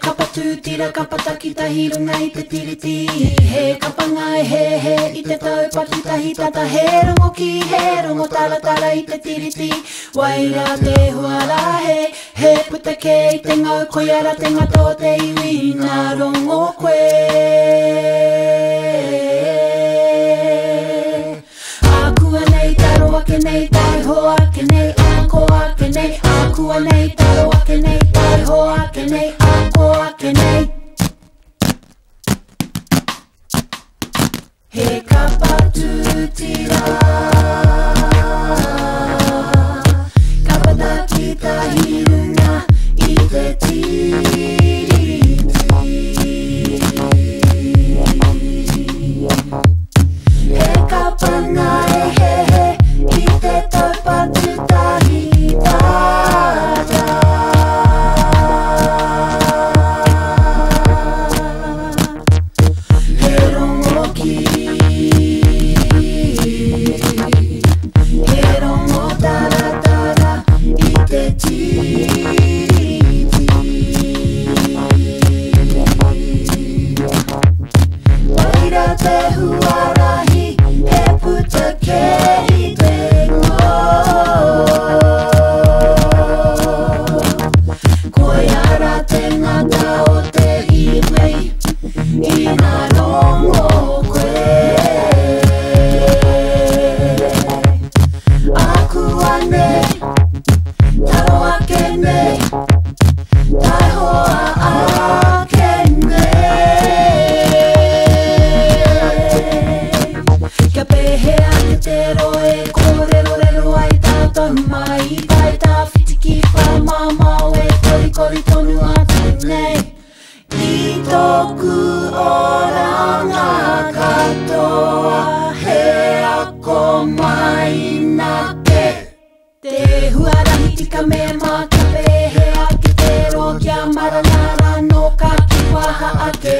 kapa tū tira kapa takitahi runga i te tiriti He kapa ngai he i te tau pakitahi tata He rongo ki he rongo taratara i te tiriti Waira te huara he puta ke i te ngau koiara te ngato te iwi Nā rongo koe Akua nei taro ake nei tai ho ake nei Ako ake nei Akua nei taro ake nei tai ho ake nei Ako ake nei He kapa tutira Maranga Ake Ai